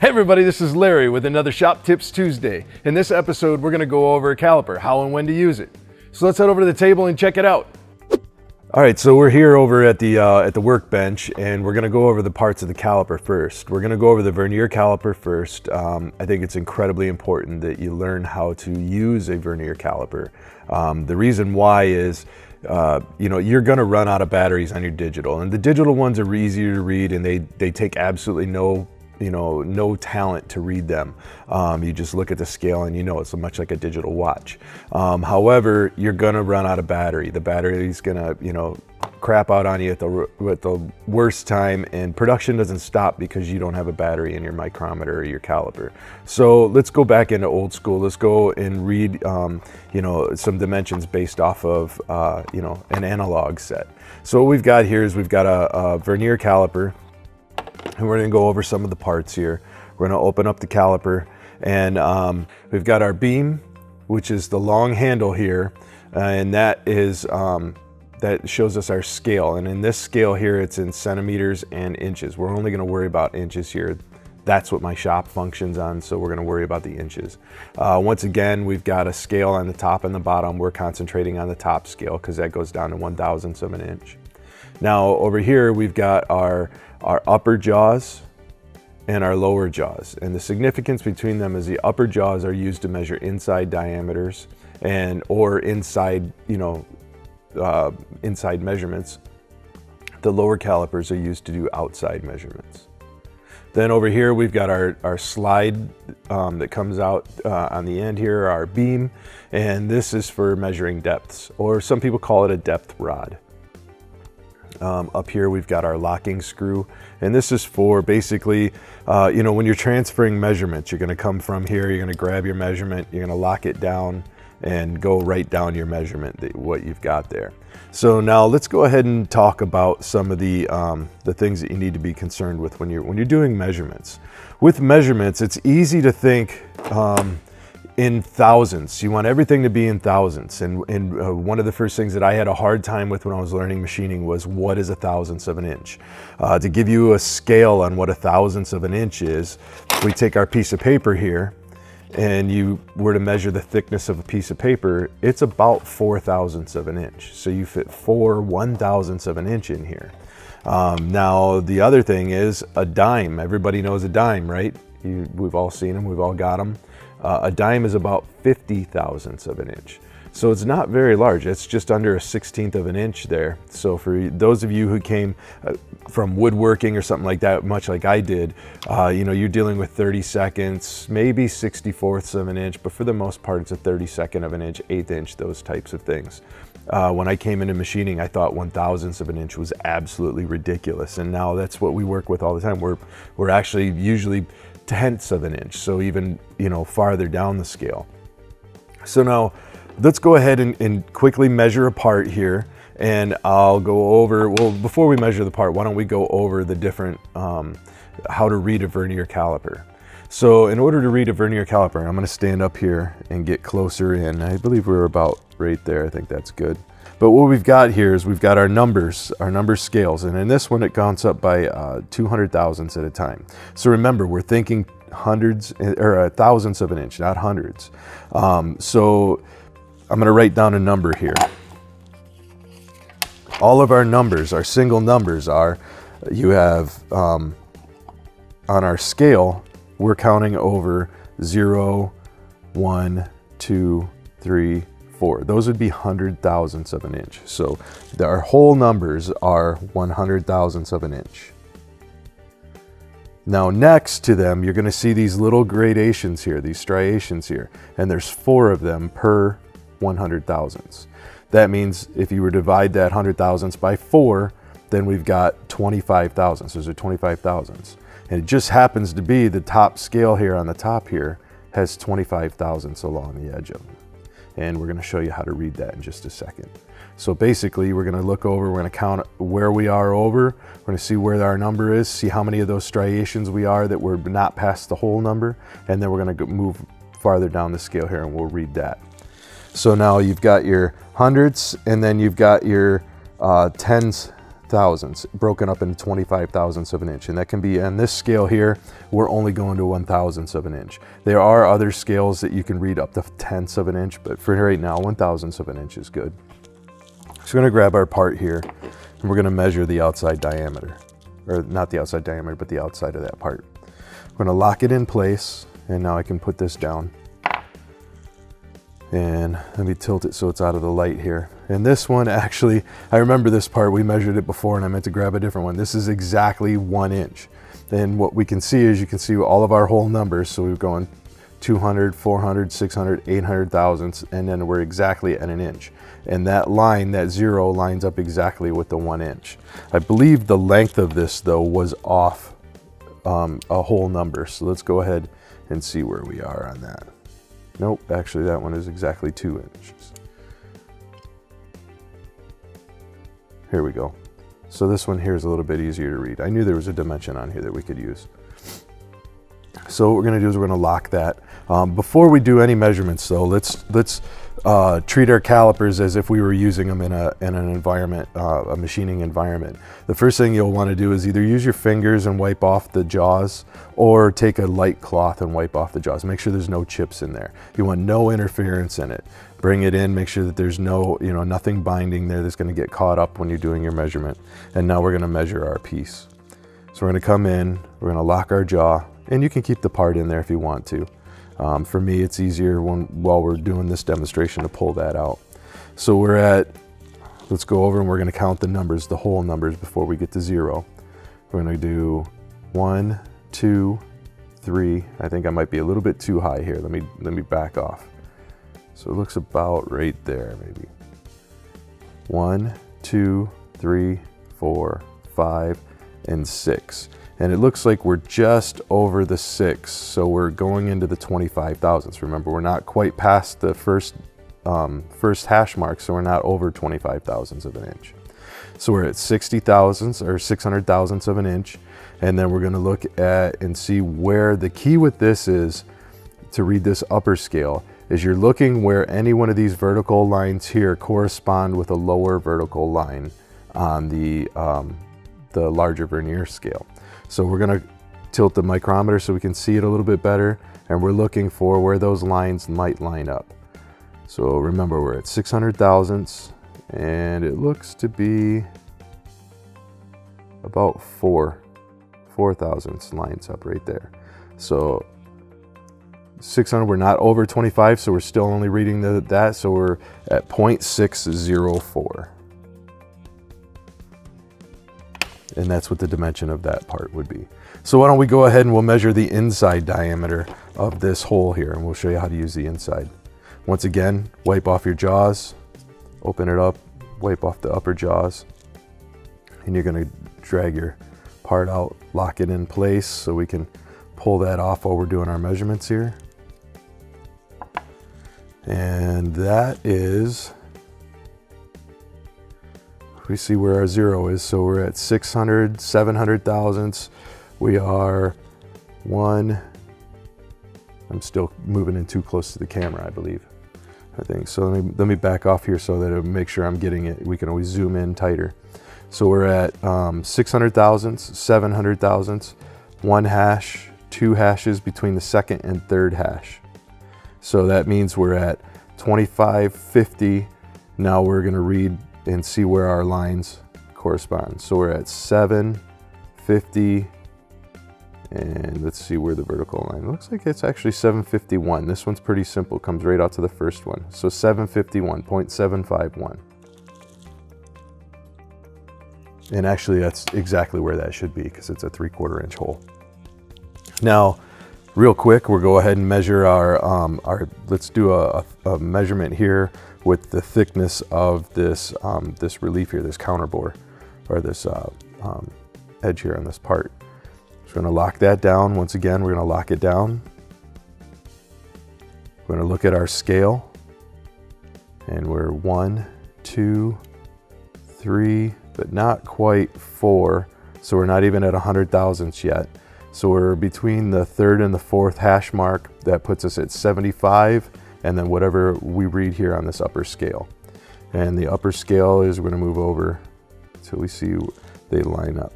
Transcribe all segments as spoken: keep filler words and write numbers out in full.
Hey everybody, this is Larry with another Shop Tips Tuesday. In this episode, we're gonna go over a caliper, how and when to use it. So let's head over to the table and check it out. All right, so we're here over at the, uh, at the workbench, and we're gonna go over the parts of the caliper first. We're gonna go over the vernier caliper first. Um, I think it's incredibly important that you learn how to use a vernier caliper. Um, the reason why is Uh, you know, you're gonna run out of batteries on your digital, and the digital ones are easier to read, and they they take absolutely no you know no talent to read them. Um, you just look at the scale and you know it's much like a digital watch. Um, however, you're gonna run out of battery. The battery's gonna you know crap out on you at the at the worst time, and production doesn't stop because you don't have a battery in your micrometer or your caliper. So let's go back into old school. Let's go and read um, you know some dimensions based off of uh, you know an analog set. So what we've got here is we've got a, a vernier caliper, and we're going to go over some of the parts here. We're going to open up the caliper, and um, we've got our beam, which is the long handle here, uh, and that is um, that shows us our scale. And in this scale here, it's in centimeters and inches. We're only gonna worry about inches here. That's what my shop functions on, so we're gonna worry about the inches. Uh, once again, we've got a scale on the top and the bottom. We're concentrating on the top scale because that goes down to one thousandths of an inch. Now over here, we've got our, our upper jaws and our lower jaws. And the significance between them is the upper jaws are used to measure inside diameters and or inside, you know, Uh, inside measurements. The lower calipers are used to do outside measurements. Then over here we've got our, our slide um, that comes out uh, on the end here, our beam, and this is for measuring depths, or some people call it a depth rod. Um, up here we've got our locking screw, and this is for basically uh, you know when you're transferring measurements, you're going to come from here, you're going to grab your measurement, you're going to lock it down and go right down your measurement, that what you've got there. So now let's go ahead and talk about some of the um, the things that you need to be concerned with when you're when you're doing measurements. With measurements, it's easy to think um, in thousandths. You want everything to be in thousandths, and, and uh, one of the first things that I had a hard time with when I was learning machining was what is a thousandths of an inch. Uh, to give you a scale on what a thousandths of an inch is, we take our piece of paper here, and you were to measure the thickness of a piece of paper, it's about four thousandths of an inch. So you fit four one thousandths of an inch in here. Um, now, the other thing is a dime. Everybody knows a dime, right? You, we've all seen them, we've all got them. Uh, a dime is about fifty thousandths of an inch. So it's not very large. It's just under a sixteenth of an inch there. So for those of you who came from woodworking or something like that, much like I did, uh, you know, you're dealing with thirty seconds, maybe sixty-fourths of an inch, but for the most part, it's a thirty-second of an inch, eighth inch, those types of things. Uh, when I came into machining, I thought one thousandths of an inch was absolutely ridiculous. And now that's what we work with all the time. We're, we're actually usually tenths of an inch, so even, you know, farther down the scale. So now, let's go ahead and, and quickly measure a part here, and I'll go over, well, before we measure the part, why don't we go over the different, um, how to read a vernier caliper. So in order to read a vernier caliper, I'm gonna stand up here and get closer in. I believe we're about right there, I think that's good. But what we've got here is we've got our numbers, our number scales, and in this one it counts up by uh, two hundred thousandths at a time. So remember, we're thinking hundreds, or thousandths of an inch, not hundreds. Um, so, I'm gonna write down a number here. All of our numbers, our single numbers are, you have, um, on our scale, we're counting over zero, one, two, three, four. Those would be hundred thousandths of an inch. So our whole numbers are one hundred thousandths of an inch. Now next to them, you're gonna see these little gradations here, these striations here, and there's four of them per one hundred thousandths. That means if you were to divide that one hundred thousandths by four, then we've got twenty-five thousandths. Those are twenty-five thousandths. And it just happens to be the top scale here on the top here has twenty-five thousandths along the edge of them. And we're going to show you how to read that in just a second. So basically we're going to look over, we're going to count where we are over, we're going to see where our number is, see how many of those striations we are that we're not past the whole number, and then we're going to move farther down the scale here and we'll read that. So now you've got your hundredths, and then you've got your uh, tens thousandths, broken up into twenty-five thousandths of an inch. And that can be on this scale here, we're only going to one thousandths of an inch. There are other scales that you can read up to tenths of an inch, but for right now, one thousandths of an inch is good. So we're gonna grab our part here and we're gonna measure the outside diameter, or not the outside diameter, but the outside of that part. We're gonna lock it in place, and now I can put this down. And let me tilt it so it's out of the light here. And this one, actually, I remember this part, we measured it before and I meant to grab a different one. This is exactly one inch. And what we can see is you can see all of our whole numbers. So we're going two hundred, four hundred, six hundred, eight hundred thousandths, and then we're exactly at an inch. And that line, that zero, lines up exactly with the one inch. I believe the length of this though was off um, a whole number. So let's go ahead and see where we are on that. Nope, actually that one is exactly two inches. Here we go. So this one here is a little bit easier to read. I knew there was a dimension on here that we could use. So what we're gonna do is we're gonna lock that. Um, before we do any measurements though, let's, let's uh, treat our calipers as if we were using them in, a, in an environment, uh, a machining environment. The first thing you'll wanna do is either use your fingers and wipe off the jaws, or take a light cloth and wipe off the jaws. Make sure there's no chips in there. You want no interference in it. Bring it in, make sure that there's no, you know, nothing binding there that's gonna get caught up when you're doing your measurement. And now we're gonna measure our piece. So we're gonna come in, we're gonna lock our jaw, and you can keep the part in there if you want to. Um, for me, it's easier when, while we're doing this demonstration to pull that out. So we're at, let's go over and we're gonna count the numbers, the whole numbers before we get to zero. We're gonna do one, two, three. I think I might be a little bit too high here. Let me, let me back off. So it looks about right there, maybe. One, two, three, four, five, and six. And it looks like we're just over the six, so we're going into the twenty-five thousandths. Remember, we're not quite past the first um, first hash mark, so we're not over twenty-five thousandths of an inch. So we're at sixty thousandths or six hundred thousandths of an inch, and then we're going to look at and see where the key with this is to read this upper scale. Is you're looking where any one of these vertical lines here correspond with a lower vertical line on the um, the larger Vernier scale. So we're gonna tilt the micrometer so we can see it a little bit better, and we're looking for where those lines might line up. So remember, we're at six hundred thousandths, and it looks to be about four, four thousandths lines up right there. So six hundred, we're not over twenty-five, so we're still only reading the, that, so we're at zero point six zero four. And that's what the dimension of that part would be. So why don't we go ahead and we'll measure the inside diameter of this hole here, and we'll show you how to use the inside. Once again, wipe off your jaws, open it up, wipe off the upper jaws, and you're gonna drag your part out, lock it in place so we can pull that off while we're doing our measurements here. And that is, we see where our zero is, so we're at six hundred, seven hundred thousandths. We are one, I'm still moving in too close to the camera, I believe, I think. So let me, let me back off here so that it'll make sure I'm getting it. We can always zoom in tighter. So we're at um, six hundred thousandths, seven hundred thousandths, one hash, two hashes between the second and third hash. So that means we're at twenty-five fifty. Now we're gonna read and see where our lines correspond. So we're at seven fifty, and let's see where the vertical line, it looks like it's actually seven fifty-one. This one's pretty simple, comes right out to the first one. So seven fifty-one, zero point seven five one. And actually that's exactly where that should be, because it's a three quarter inch hole. Now, real quick, we'll go ahead and measure our, um, our let's do a, a measurement here with the thickness of this, um, this relief here, this counterbore, or this uh, um, edge here on this part. So we're gonna lock that down. Once again, we're gonna lock it down. We're gonna look at our scale, and we're one, two, three, but not quite four. So we're not even at a hundred thousandths yet. So we're between the third and the fourth hash mark. That puts us at seventy-five, and then whatever we read here on this upper scale. And the upper scale is, we're gonna move over until we see they line up.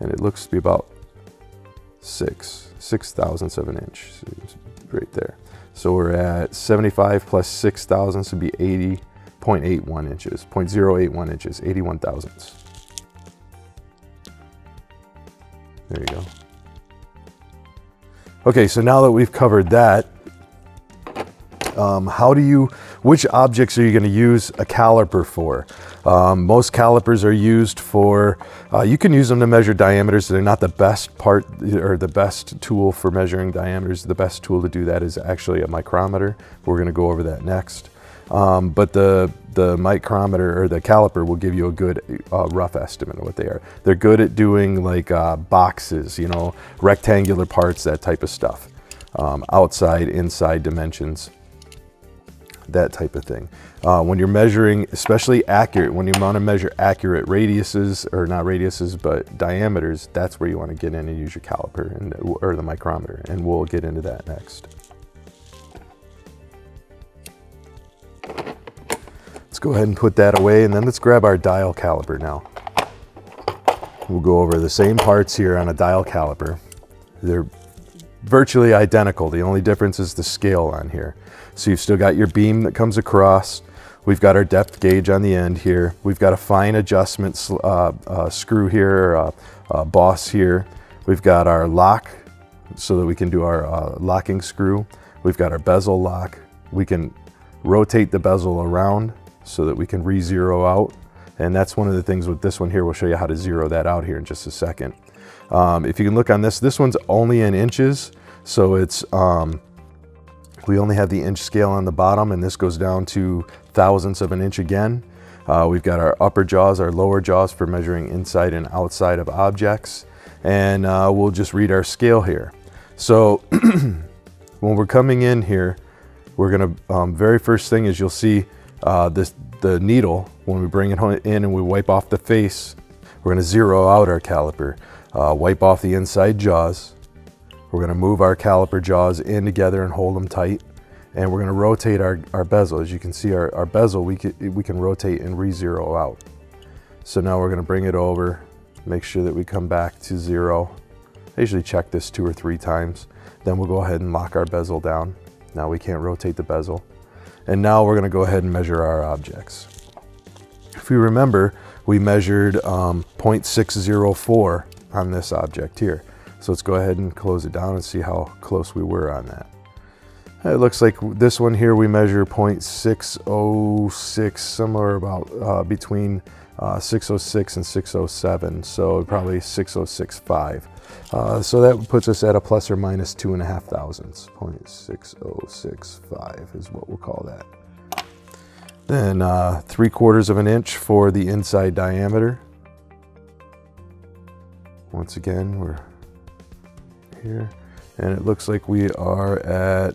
And it looks to be about six, six thousandths of an inch right there. So we're at seventy-five plus six thousandths would be eighty point eight one inches, zero point zero eight one inches, eighty-one thousandths. There you go. Okay, so now that we've covered that, um, how do you, which objects are you going to use a caliper for? Um, most calipers are used for, uh, you can use them to measure diameters. They're not the best part or the best tool for measuring diameters. The best tool to do that is actually a micrometer. We're going to go over that next. Um, but the, the micrometer or the caliper will give you a good uh, rough estimate of what they are. They're good at doing like uh, boxes, you know, rectangular parts, that type of stuff. Um, outside, inside dimensions, that type of thing. Uh, when you're measuring, especially accurate, when you want to measure accurate radiuses, or not radiuses, but diameters, that's where you want to get in and use your caliper and, or the micrometer. And we'll get into that next. Let's go ahead and put that away, and then let's grab our dial caliper now. We'll go over the same parts here on a dial caliper. They're virtually identical. The only difference is the scale on here. So you've still got your beam that comes across. We've got our depth gauge on the end here. We've got a fine adjustment uh, uh, screw here, uh, uh, boss here. We've got our lock so that we can do our uh, locking screw. We've got our bezel lock. We can rotate the bezel around so that we can re-zero out. And that's one of the things with this one here. We'll show you how to zero that out here in just a second. Um, if you can look on this, this one's only in inches. So it's, um, we only have the inch scale on the bottom, and this goes down to thousandths of an inch again. Uh, we've got our upper jaws, our lower jaws for measuring inside and outside of objects. And uh, we'll just read our scale here. So when we're coming in here, we're gonna, um, very first thing is you'll see Uh, this, the needle, when we bring it in and we wipe off the face, we're going to zero out our caliper, uh, wipe off the inside jaws. We're going to move our caliper jaws in together and hold them tight. And we're going to rotate our, our bezel. As you can see, our, our bezel, we can, we can rotate and re-zero out. So now we're going to bring it over, make sure that we come back to zero. I usually check this two or three times. Then we'll go ahead and lock our bezel down. Now we can't rotate the bezel. And now we're going to go ahead and measure our objects. If you remember, we measured um, zero point six zero four on this object here. So let's go ahead and close it down and see how close we were on that. It looks like this one here we measure zero point six zero six, somewhere about uh, between uh, six oh six and six oh seven, so probably six oh six five. Uh, so that puts us at a plus or minus two and a half thousandths. zero point six zero six five is what we'll call that. Then uh, three quarters of an inch for the inside diameter. Once again, we're here, and it looks like we are at,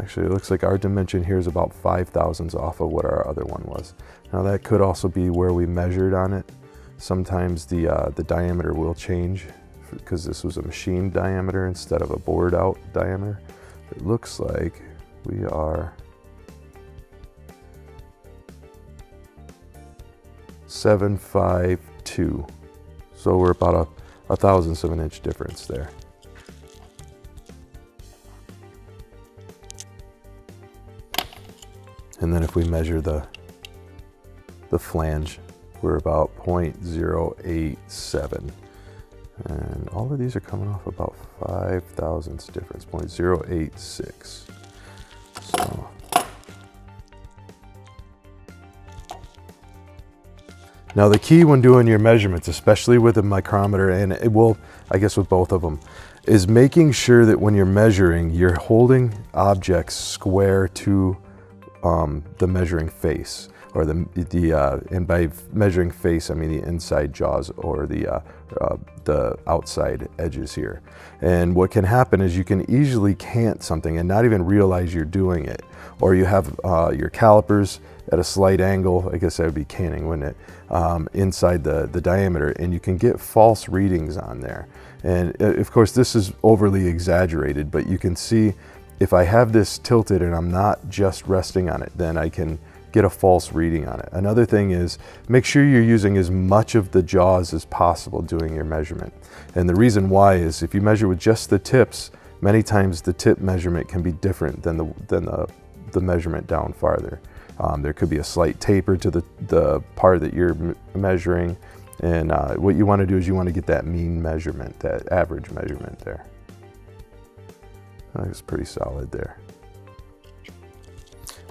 actually it looks like our dimension here is about five thousandths off of what our other one was. Now that could also be where we measured on it. Sometimes the, uh, the diameter will change because this was a machine diameter instead of a bored out diameter. It looks like we are seven five two. So we're about a, a thousandth of an inch difference there. And then if we measure the, the flange, we're about zero point zero eight seven. And all of these are coming off about five thousandths difference, zero point zero eight six. So. Now the key when doing your measurements, especially with a micrometer, and it will, I guess with both of them, is making sure that when you're measuring, you're holding objects square to um, the measuring face. Or the, the uh, and by measuring face, I mean the inside jaws or the, uh, uh, the outside edges here. And what can happen is you can easily cant something and not even realize you're doing it. Or you have uh, your calipers at a slight angle, I guess that would be canting, wouldn't it? Um, inside the, the diameter, and you can get false readings on there. And of course this is overly exaggerated, but you can see if I have this tilted and I'm not just resting on it, then I can get a false reading on it. Another thing is make sure you're using as much of the jaws as possible doing your measurement. And the reason why is if you measure with just the tips, many times the tip measurement can be different than the, than the, the measurement down farther. Um, there could be a slight taper to the, the part that you're m measuring. And uh, what you want to do is you want to get that mean measurement, that average measurement there. That's pretty solid there.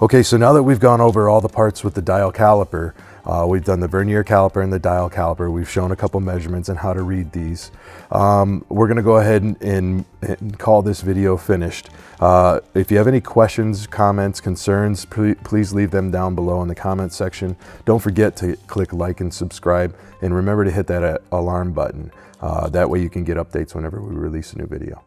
Okay, so now that we've gone over all the parts with the dial caliper, uh, we've done the vernier caliper and the dial caliper, we've shown a couple measurements and how to read these. Um, we're gonna go ahead and, and, and call this video finished. Uh, if you have any questions, comments, concerns, pre- please leave them down below in the comments section. Don't forget to click like and subscribe, and remember to hit that alarm button. Uh, that way you can get updates whenever we release a new video.